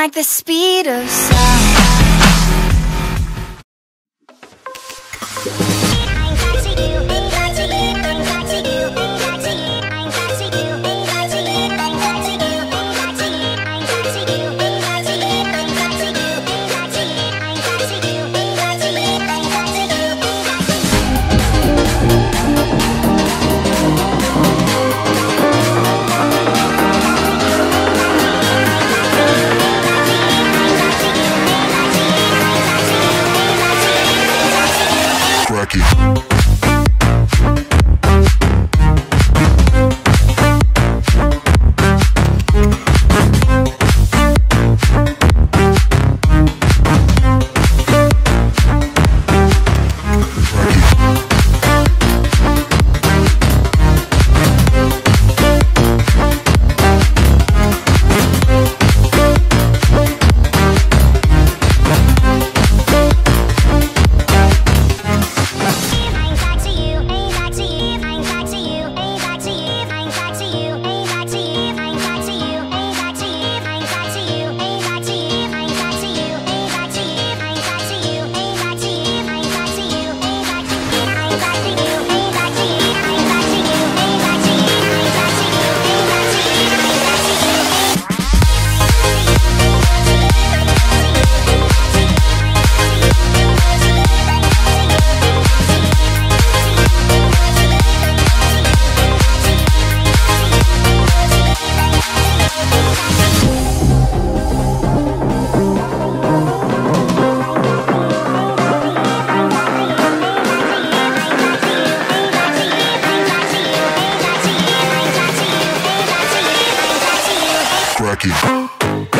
like the speed of sound. Cracky.